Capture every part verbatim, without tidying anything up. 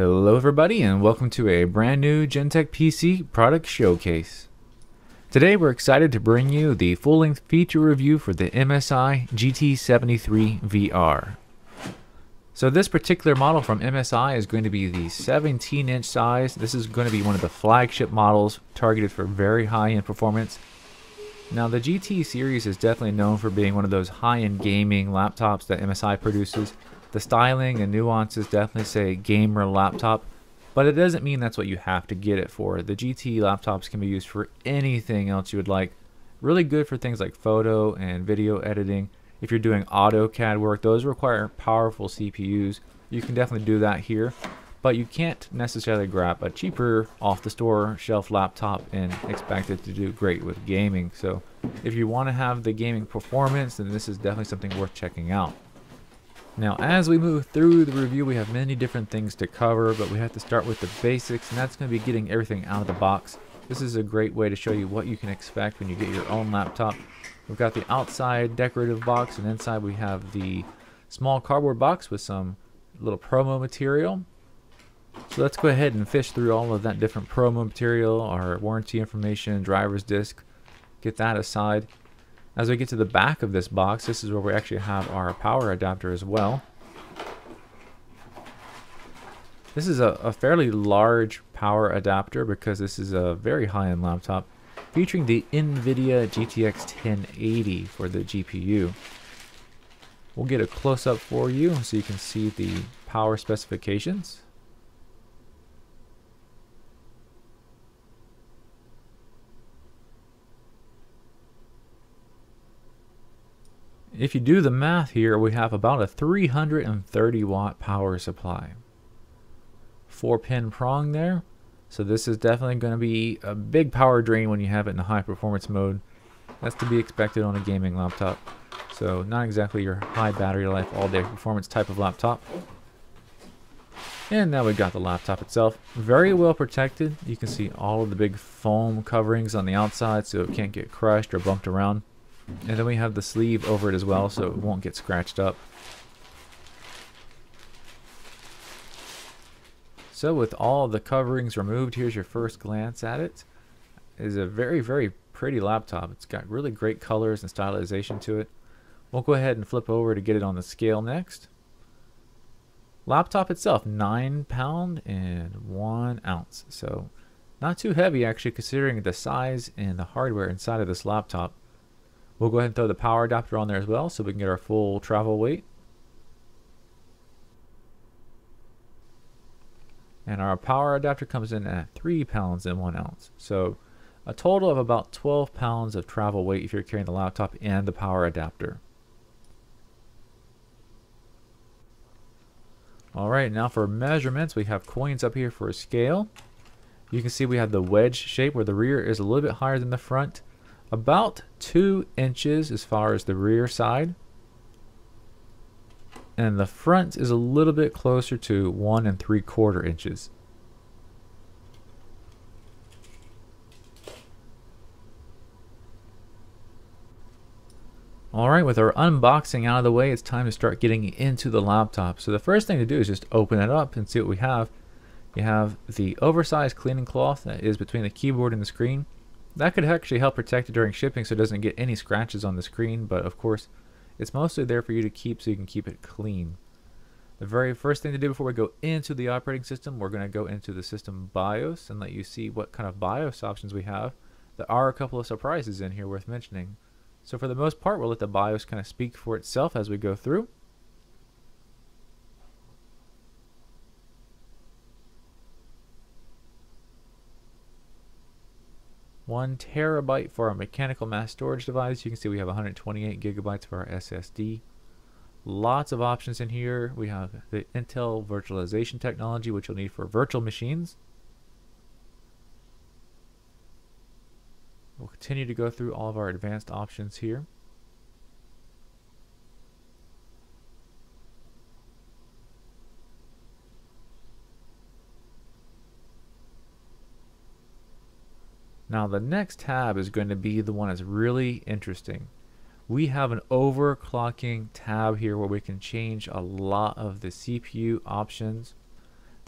Hello everybody and welcome to a brand new Gentech P C product showcase. Today we're excited to bring you the full-length feature review for the M S I G T seventy-three V R. So this particular model from M S I is going to be the seventeen inch size. This is going to be one of the flagship models targeted for very high-end performance. Now the G T series is definitely known for being one of those high-end gaming laptops that M S I produces. The styling and nuances definitely say gamer laptop, but it doesn't mean that's what you have to get it for. The G T laptops can be used for anything else you would like. Really good for things like photo and video editing. If you're doing AutoCAD work, those require powerful C P Us. You can definitely do that here, but you can't necessarily grab a cheaper off-the-store shelf laptop and expect it to do great with gaming. So if you want to have the gaming performance, then this is definitely something worth checking out. Now, as we move through the review, we have many different things to cover, but we have to start with the basics, and that's going to be getting everything out of the box. This is a great way to show you what you can expect when you get your own laptop. We've got the outside decorative box, and inside we have the small cardboard box with some little promo material. So let's go ahead and fish through all of that different promo material, our warranty information, driver's disc, get that aside. As we get to the back of this box, this is where we actually have our power adapter as well. This is a, a fairly large power adapter because this is a very high-end laptop featuring the NVIDIA G T X ten eighty for the G P U. We'll get a close-up for you so you can see the power specifications. If you do the math here, we have about a three hundred thirty watt power supply. Four pin prong there. So this is definitely going to be a big power drain when you have it in the high performance mode. That's to be expected on a gaming laptop. So not exactly your high battery life all day performance type of laptop. And now we got the laptop itself. Very well protected. You can see all of the big foam coverings on the outside so it can't get crushed or bumped around. And then we have the sleeve over it as well, so it won't get scratched up. So with all the coverings removed, here's your first glance at it. It is a very, very pretty laptop. It's got really great colors and stylization to it. We'll go ahead and flip over to get it on the scale next. Laptop itself, nine pound and one ounce. So not too heavy actually, considering the size and the hardware inside of this laptop. We'll go ahead and throw the power adapter on there as well so we can get our full travel weight. And our power adapter comes in at three pounds and one ounce. So a total of about twelve pounds of travel weight if you're carrying the laptop and the power adapter. All right, now for measurements, we have coins up here for a scale. You can see we have the wedge shape where the rear is a little bit higher than the front. About two inches as far as the rear side, and the front is a little bit closer to one and three quarter inches. All right, with our unboxing out of the way, it's time to start getting into the laptop. So the first thing to do is just open it up and see what we have. You have the oversized cleaning cloth that is between the keyboard and the screen. That could actually help protect it during shipping so it doesn't get any scratches on the screen, but of course it's mostly there for you to keep so you can keep it clean. The very first thing to do before we go into the operating system, we're going to go into the system BIOS and let you see what kind of BIOS options we have. There are a couple of surprises in here worth mentioning. So for the most part, we'll let the BIOS kind of speak for itself as we go through. One terabyte for our mechanical mass storage device. You can see we have one hundred twenty-eight gigabytes for our S S D. Lots of options in here. We have the Intel virtualization technology, which you'll need for virtual machines. We'll continue to go through all of our advanced options here. Now the next tab is going to be the one that's really interesting. We have an overclocking tab here where we can change a lot of the C P U options.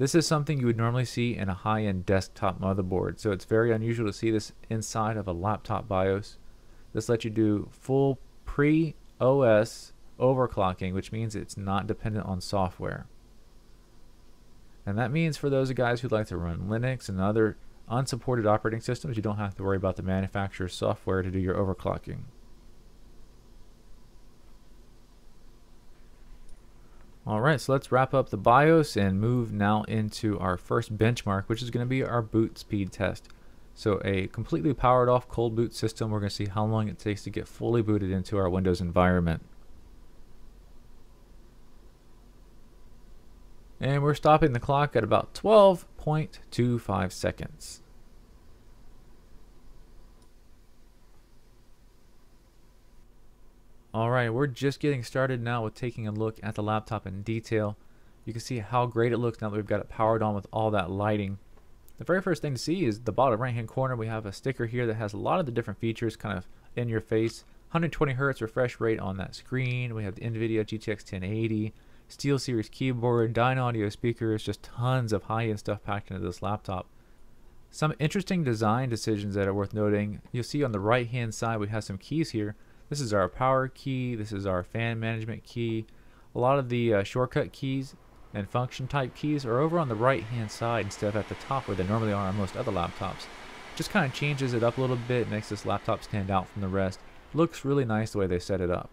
This is something you would normally see in a high-end desktop motherboard, so it's very unusual to see this inside of a laptop BIOS. This lets you do full pre-O S overclocking, which means it's not dependent on software. And that means for those guys who like to run Linux and other unsupported operating systems, you don't have to worry about the manufacturer's software to do your overclocking. Alright, so let's wrap up the BIOS and move now into our first benchmark, which is going to be our boot speed test. So a completely powered off cold boot system, we're going to see how long it takes to get fully booted into our Windows environment. And we're stopping the clock at about twelve point two five seconds. Alright, we're just getting started now with taking a look at the laptop in detail. You can see how great it looks now that we've got it powered on with all that lighting. The very first thing to see is the bottom right hand corner. We have a sticker here that has a lot of the different features kind of in your face. one hundred twenty hertz refresh rate on that screen. We have the NVIDIA G T X ten eighty, SteelSeries keyboard, Dynaudio speakers, just tons of high-end stuff packed into this laptop. Some interesting design decisions that are worth noting. You'll see on the right hand side we have some keys here. This is our power key, this is our fan management key. A lot of the uh, shortcut keys and function type keys are over on the right hand side instead of at the top where they normally are on most other laptops. Just kind of changes it up a little bit, makes this laptop stand out from the rest. Looks really nice the way they set it up.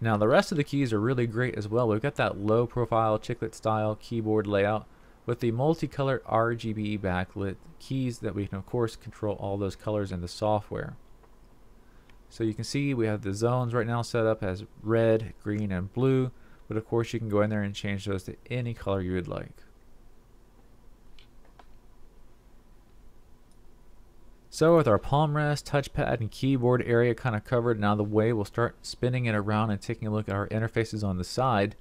Now the rest of the keys are really great as well. We've got that low profile chiclet style keyboard layout with the multicolored R G B backlit keys that we can of course control all those colors in the software. So you can see we have the zones right now set up as red, green, and blue, but of course you can go in there and change those to any color you would like. So with our palm rest, touchpad, and keyboard area kind of covered and out of the way, we'll start spinning it around and taking a look at our interfaces on the side.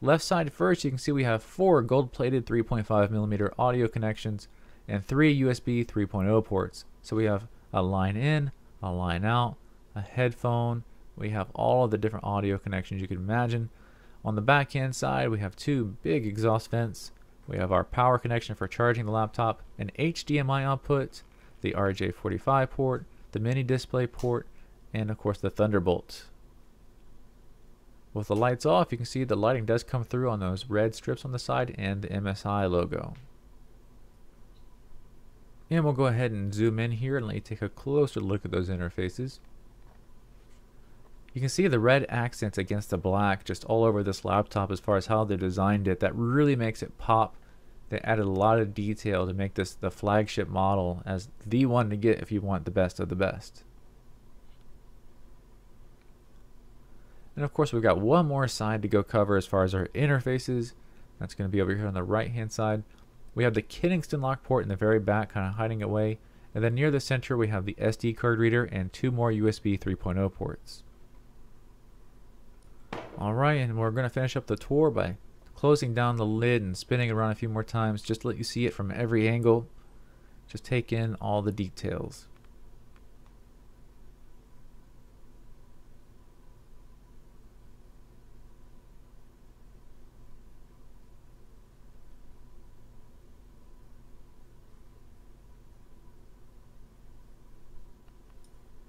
Left side first, you can see we have four gold-plated three point five millimeter audio connections and three U S B three point oh ports. So we have a line in, a line out, a headphone. We have all of the different audio connections you can imagine. On the back hand side we have two big exhaust vents. We have our power connection for charging the laptop, an H D M I output, the R J forty-five port, the mini display port, and of course the Thunderbolt. With the lights off, you can see the lighting does come through on those red strips on the side and the M S I logo. And we'll go ahead and zoom in here and let you take a closer look at those interfaces. You can see the red accents against the black just all over this laptop as far as how they designed it. That really makes it pop. They added a lot of detail to make this the flagship model as the one to get if you want the best of the best. And of course we've got one more side to go cover as far as our interfaces. That's going to be over here on the right hand side. We have the Kiddingston lock port in the very back kind of hiding away, and then near the center we have the S D card reader and two more U S B three point oh ports. Alright, and we're going to finish up the tour by closing down the lid and spinning around a few more times just to let you see it from every angle. Just take in all the details.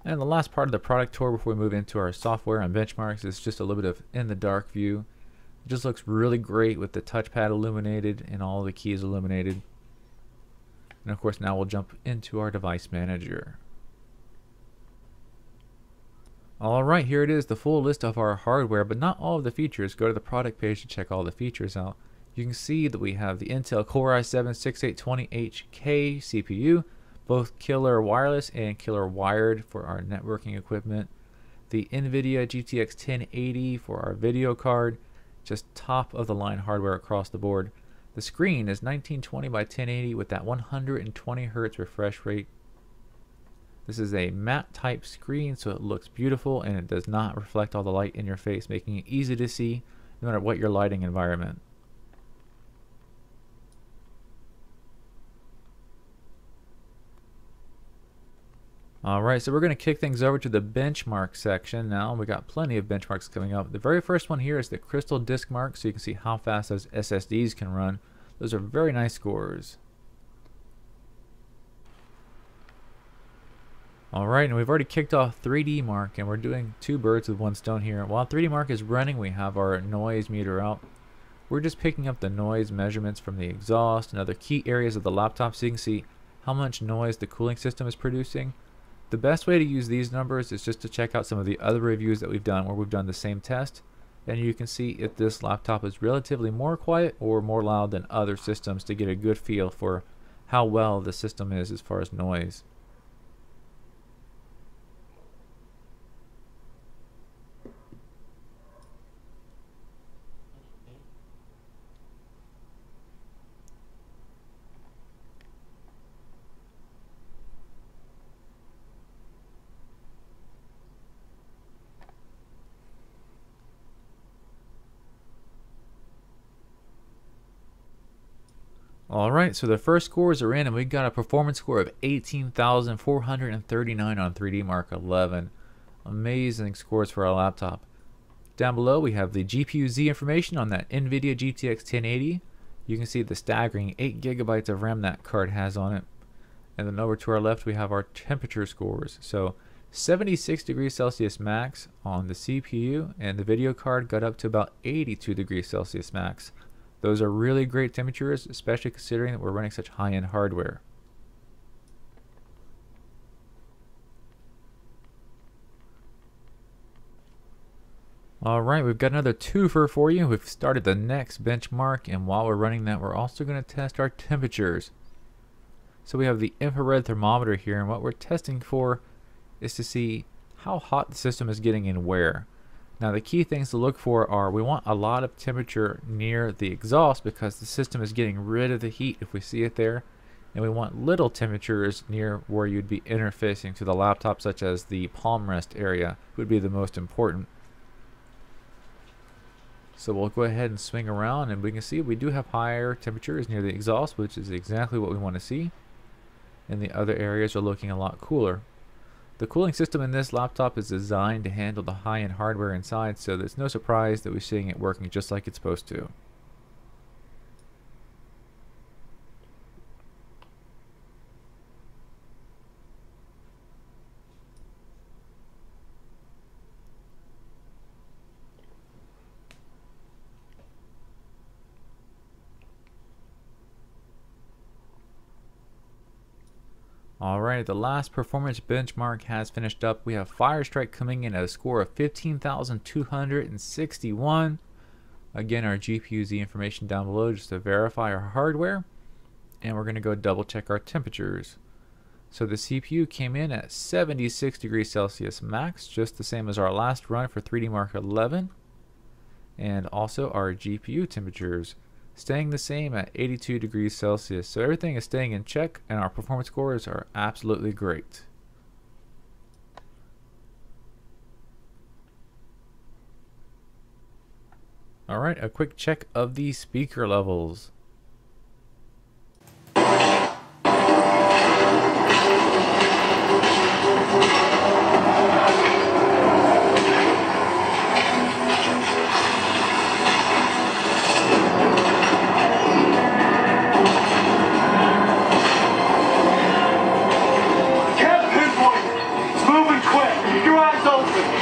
And the last part of the product tour before we move into our software and benchmarks is just a little bit of in the dark view. It just looks really great with the touchpad illuminated and all the keys illuminated. And of course now we'll jump into our device manager. Alright, here it is, the full list of our hardware, but not all of the features. Go to the product page to check all the features out. You can see that we have the Intel Core i seven sixty-eight twenty H K C P U, both killer wireless and killer wired for our networking equipment. The NVIDIA G T X ten eighty for our video card, just top of the line hardware across the board. The screen is nineteen twenty by ten eighty with that one hundred twenty hertz refresh rate. This is a matte type screen, so it looks beautiful and it does not reflect all the light in your face, making it easy to see no matter what your lighting environment. Alright, so we're going to kick things over to the benchmark section now. We got plenty of benchmarks coming up. The very first one here is the Crystal Disk Mark, so you can see how fast those S S Ds can run. Those are very nice scores. Alright, and we've already kicked off three D Mark, and we're doing two birds with one stone here. While three D Mark is running, we have our noise meter out. We're just picking up the noise measurements from the exhaust and other key areas of the laptop, so you can see how much noise the cooling system is producing. The best way to use these numbers is just to check out some of the other reviews that we've done where we've done the same test, and you can see if this laptop is relatively more quiet or more loud than other systems to get a good feel for how well the system is as far as noise. Alright, so the first scores are in, and we got a performance score of eighteen thousand four hundred thirty-nine on three D Mark eleven. Amazing scores for our laptop. Down below we have the G P U Z information on that NVIDIA G T X ten eighty. You can see the staggering eight gigabytes of RAM that card has on it. And then over to our left we have our temperature scores. So seventy-six degrees Celsius max on the C P U, and the video card got up to about eighty-two degrees Celsius max. Those are really great temperatures, especially considering that we're running such high-end hardware. Alright, we've got another twofer for you. We've started the next benchmark, and while we're running that, we're also going to test our temperatures. So we have the infrared thermometer here, and what we're testing for is to see how hot the system is getting and where. Now the key things to look for are we want a lot of temperature near the exhaust because the system is getting rid of the heat if we see it there, and we want little temperatures near where you'd be interfacing to the laptop, such as the palm rest area would be the most important. So we'll go ahead and swing around, and we can see we do have higher temperatures near the exhaust, which is exactly what we want to see, and the other areas are looking a lot cooler. The cooling system in this laptop is designed to handle the high-end hardware inside, so there's no surprise that we're seeing it working just like it's supposed to. Alright, the last performance benchmark has finished up. We have Fire Strike coming in at a score of fifteen thousand two hundred sixty-one. Again, our G P U Z information down below just to verify our hardware. And we're going to go double check our temperatures. So the C P U came in at seventy-six degrees Celsius max, just the same as our last run for three D Mark eleven. And also our G P U temperatures staying the same at eighty-two degrees Celsius. So everything is staying in check, and our performance scores are absolutely great. Alright, a quick check of the speaker levels. Thank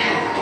you.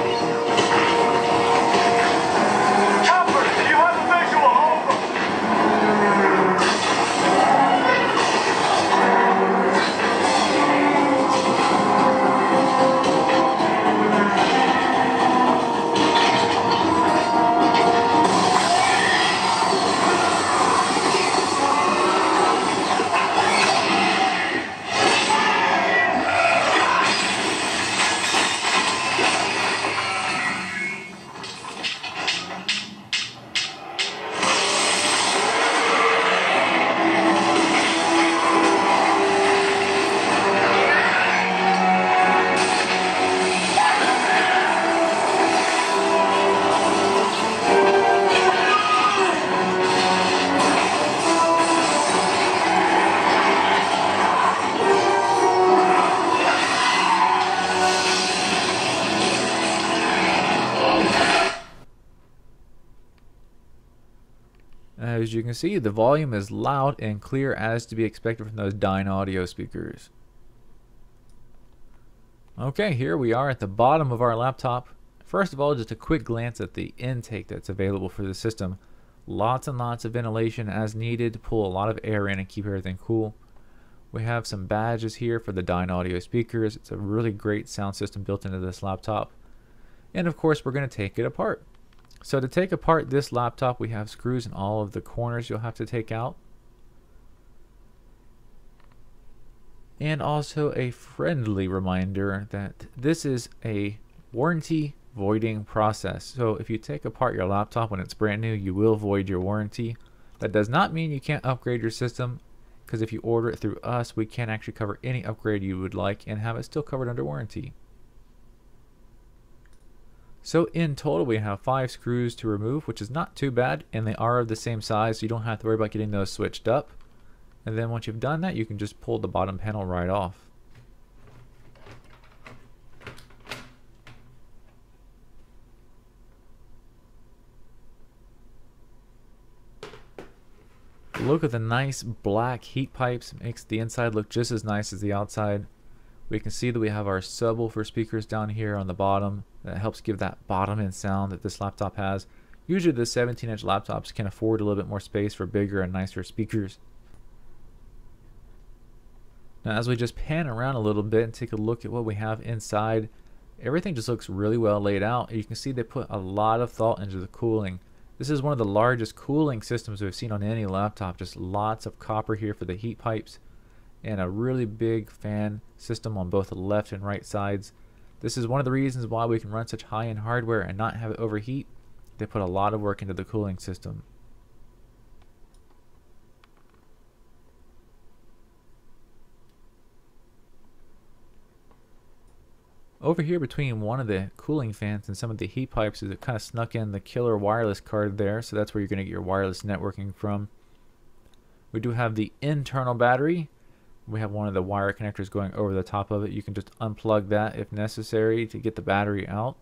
you can see, the volume is loud and clear as to be expected from those Dynaudio speakers. Okay, here we are at the bottom of our laptop. First of all, just a quick glance at the intake that's available for the system. Lots and lots of ventilation as needed to pull a lot of air in and keep everything cool. We have some badges here for the Dynaudio speakers. It's a really great sound system built into this laptop. And of course, we're going to take it apart. So to take apart this laptop, we have screws in all of the corners you'll have to take out. And also a friendly reminder that this is a warranty voiding process. So if you take apart your laptop when it's brand new, you will void your warranty. That does not mean you can't upgrade your system, because if you order it through us, we can actually cover any upgrade you would like and have it still covered under warranty. So in total, we have five screws to remove, which is not too bad, and they are of the same size, so you don't have to worry about getting those switched up. And then once you've done that, you can just pull the bottom panel right off. Look at the nice black heat pipes. Makes the inside look just as nice as the outside. We can see that we have our subwoofer speakers down here on the bottom. That helps give that bottom end sound that this laptop has. Usually the seventeen inch laptops can afford a little bit more space for bigger and nicer speakers. Now, as we just pan around a little bit and take a look at what we have inside, everything just looks really well laid out. You can see they put a lot of thought into the cooling. This is one of the largest cooling systems we've seen on any laptop. Just lots of copper here for the heat pipes and a really big fan system on both the left and right sides. This is one of the reasons why we can run such high-end hardware and not have it overheat. They put a lot of work into the cooling system. Over here between one of the cooling fans and some of the heat pipes is it kind of snuck in the killer wireless card there, so that's where you're going to get your wireless networking from. We do have the internal battery. We have one of the wire connectors going over the top of it. You can just unplug that if necessary to get the battery out.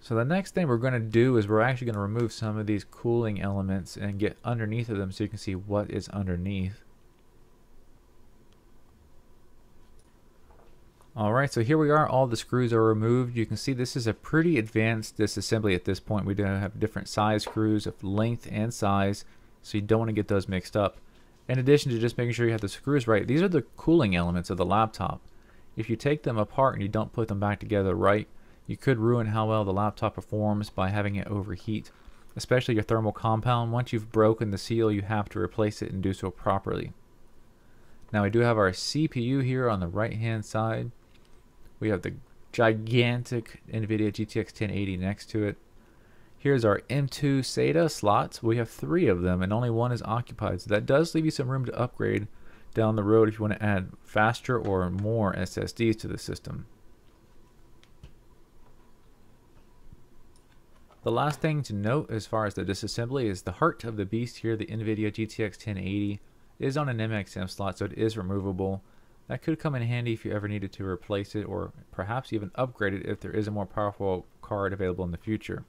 So the next thing we're going to do is we're actually going to remove some of these cooling elements and get underneath of them so you can see what is underneath. Alright, so here we are. All the screws are removed. You can see this is a pretty advanced disassembly at this point. We do have different size screws of length and size, so you don't want to get those mixed up. In addition to just making sure you have the screws right, these are the cooling elements of the laptop. If you take them apart and you don't put them back together right, you could ruin how well the laptop performs by having it overheat, especially your thermal compound. Once you've broken the seal, you have to replace it and do so properly. Now we do have our C P U here on the right hand side. We have the gigantic NVIDIA G T X ten eighty next to it. Here's our M two SATA slots. We have three of them and only one is occupied, so that does leave you some room to upgrade down the road if you want to add faster or more S S Ds to the system. The last thing to note as far as the disassembly is the heart of the beast here, the NVIDIA G T X ten eighty, is on an M X M slot, so it is removable. That could come in handy if you ever needed to replace it or perhaps even upgrade it if there is a more powerful card available in the future.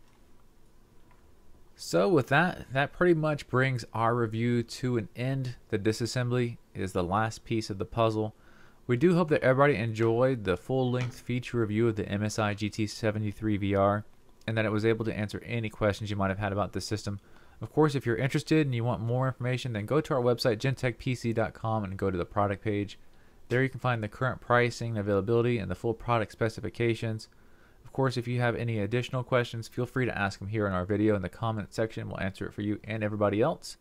So with that, that pretty much brings our review to an end. The disassembly is the last piece of the puzzle. We do hope that everybody enjoyed the full-length feature review of the M S I G T seventy-three V R. And that it was able to answer any questions you might have had about this system. Of course, if you're interested and you want more information, then go to our website, gentech p c dot com, and go to the product page. There you can find the current pricing, availability, and the full product specifications. Of course, if you have any additional questions, feel free to ask them here in our video in the comment section. We'll answer it for you and everybody else.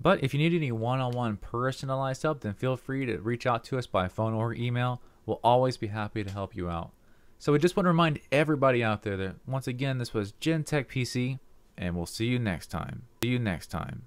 But if you need any one-on-one personalized help, then feel free to reach out to us by phone or email. We'll always be happy to help you out. So we just want to remind everybody out there that once again, this was Gentech P C, and we'll see you next time. See you next time.